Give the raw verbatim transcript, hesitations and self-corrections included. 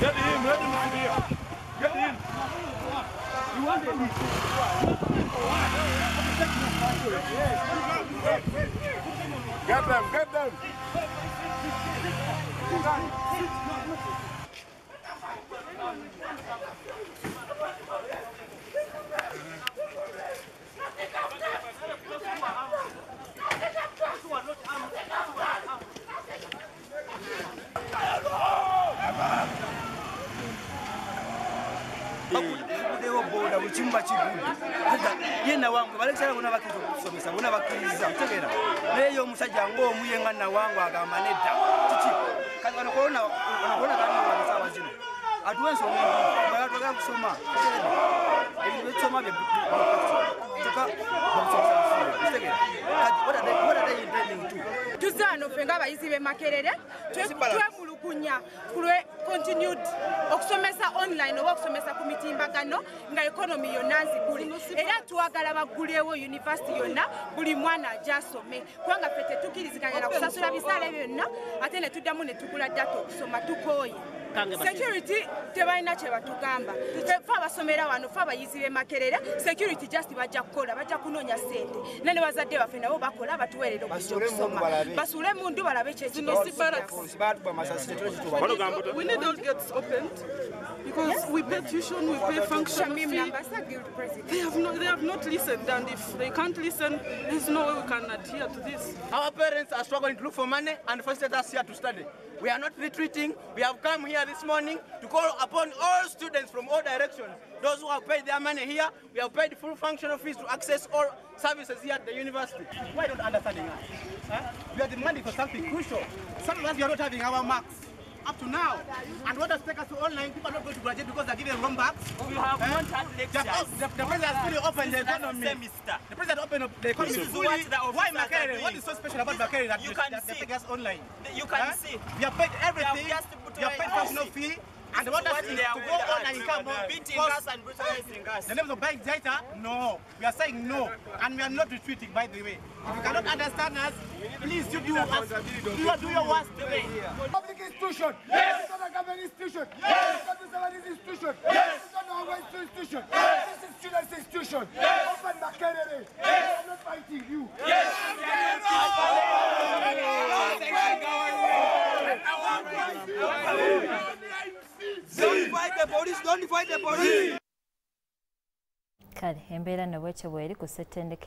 Get him, let him come here. Get him. You want him? Get them, get them. Chumba chigundi yena wangu balekera kuna bakizo kusomesa bona bakiriza utegera leyo musajja ngo muyenga na wangu agamaneda titi kanwa nokona nokona kana basawa zino atuwenso mwe bala toka kusoma ebi kusoma be toka utegera kati what are they what are they intending to tuzano fenga bayizi be makerere twe kunya kulwe continued okusomesa online oba okusomesa ku mitimbagano nga economy yonanzi kuli era tuwagala bagulewo university yonna buli mwana ajasome kubanga fete tukirizikanya na kusasula bisala ebyo yonna ate ne tuddamu ne tukula data okusoma tukoye security tebalina kye batugamba fe abasomera wano fe abayizi be Makerere security just bajja kukola bajja kunoonya sente nene bazadde baffe nabo bakola abatuweerera okusoma basule mundu balabe kyekino. We need all gates opened because yes. We pay tuition, we pay function fee. They have not, they have not listened, and if they can't listen, there's no way we can adhere to this. Our parents are struggling to look for money and forced us here to study. We are not retreating. We have come here this morning to call upon all students from all directions. Those who have paid their money here, we have paid full functional fees to access all services here at the university. Why don't understanding us? Huh? We are demanding for something crucial. Some of us, we are not having our marks up to now. And what has taken us to online, people are not going to graduate because they are giving wrong marks. We have eh? one lectures. The, the, the president has fully opened the economy. Semester. The president opened up the economy. Why Makerere? What is so special about Makerere that you can that see. They take us online? You can eh? see. We have paid everything. We have, have paid personal fee. And the one that is to go on and come on, beating us and brutalizing us. The name of buying data? No. We are saying no. And we are not retreating, by the way. If you cannot understand us, please do, do, us, do, do your worst today. Public institution. Yes. Government institution. Yes. Service institution. Yes. Institution. Yes. This is students' institution. Yes. Open Makerere. Yes. We are not fighting you. Yes. Don't fight the police, don't fight the police.